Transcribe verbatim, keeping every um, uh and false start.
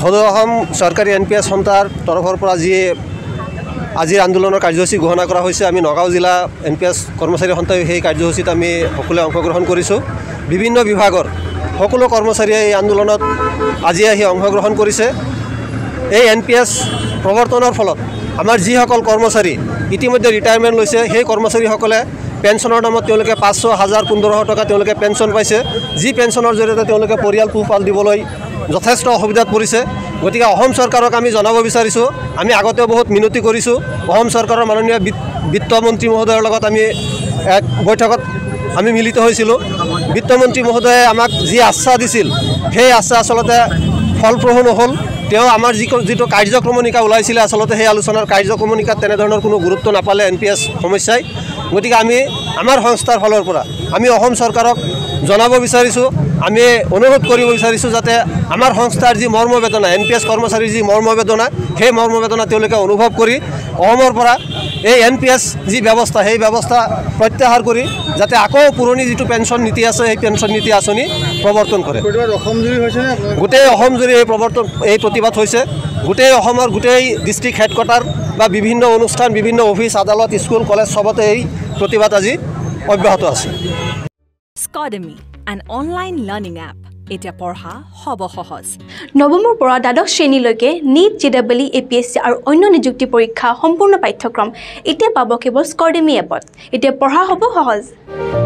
সদৰহম চৰকাৰী এনপিএছ সন্তাৰ তৰফৰ পৰা আজি আজি আন্দোলনৰ কাৰ্যসূচী ঘোষণা কৰা হৈছে। আমি নগাঁও জিলা এনপিএছ কৰ্মচাৰী সন্তাই এই কাৰ্যসূচীত আমি সকলোৱে অংশগ্ৰহণ কৰিছো। বিভিন্ন বিভাগৰ সকলো কৰ্মচাৰীয়ে এই আন্দোলনত আজি আহি অংশগ্ৰহণ কৰিছে। এই এনপিএছ প্ৰৱৰ্তনৰ ফলত আমাৰ যি সকল কৰ্মচাৰী ইতিমধ্যে ৰিটায়াৰমেণ্ট লৈছে, সেই কৰ্মচাৰীসকলে পেনশনৰ নামত তেওঁলোকে পাঁচশ হাজাৰ পোন্ধৰশ টকা তেওঁলোকে পেনশন পাইছে, যি পেনশনৰ জৰিয়তে তেওঁলোকে পৰিয়াল পোহপাল দিবলৈ যথেষ্ট অসুবিধাত পৰিছে। গতিকে অসম চৰকাৰক আমি জনাব বিচাৰিছোঁ, আমি আগতেও বহুত মিনতি কৰিছোঁ। অসম চৰকাৰৰ মাননীয় বিত্তমন্ত্ৰী মহোদয়ৰ লগত আমি এক বৈঠকত আমি মিলিত হৈছিলোঁ। বিত্তমন্ত্ৰী মহোদয়ে আমাক যি আশ্বাস দিছিল, সেই আশ্বাস আচলতে ফলপ্ৰসূ নহ'ল। তেওঁ আমাৰ যি যিটো কাৰ্যক্ৰমণিকা ওলাইছিলে, আচলতে সেই আলোচনাৰ কাৰ্যক্ৰমণিকাত তেনেধৰণৰ কোনো গুৰুত্ব নাপালে এন পি এছ সমস্যাই। গতিকে আমি আমাৰ সংস্থাৰ ফালৰ পৰা আমি অসম চৰকাৰক জনাব বিচাৰিছোঁ, আমি অনুৰোধ কৰিব বিচাৰিছোঁ যাতে আমাৰ সংস্থাৰ যি মৰ্ম বেদনা, এন পি এছ কৰ্মচাৰীৰ যি মৰ্ম বেদনা, সেই মৰ্ম বেদনা তেওঁলোকে অনুভৱ কৰি অসমৰ পৰা এই এন পি এছ যি ব্যৱস্থা, সেই ব্যৱস্থা প্ৰত্যাহাৰ কৰি যাতে আকৌ পুৰণি যিটো পেঞ্চন নীতি আছে, সেই পেঞ্চন নীতি আঁচনি প্ৰৱৰ্তন কৰে। গোটেই অসমজুৰি এই প্ৰৱৰ্তন এই প্ৰতিবাদ হৈছে। গোটেই অসমৰ গোটেই ডিষ্ট্ৰিক্ট হেডকোৱাৰ্টাৰ বা বিভিন্ন অনুষ্ঠান, বিভিন্ন অফিচ, আদালত, স্কুল, কলেজ সবতে এই প্ৰতিবাদ আজি অব্যাহত আছে। স্কডেমি এন অনলাইন লাৰ্ণিং এপ এতিয়া পঢ়া হব সহজ। নৱমৰ পৰা দ্বাদশ শ্ৰেণীলৈকে NEET, J double E, A P S C আৰু অন্য নিযুক্তি পৰীক্ষা সম্পূৰ্ণ পাঠ্যক্ৰম এতিয়া পাব কেৱল স্কডেমি এপত। এতিয়া পঢ়া হ'ব সহজ।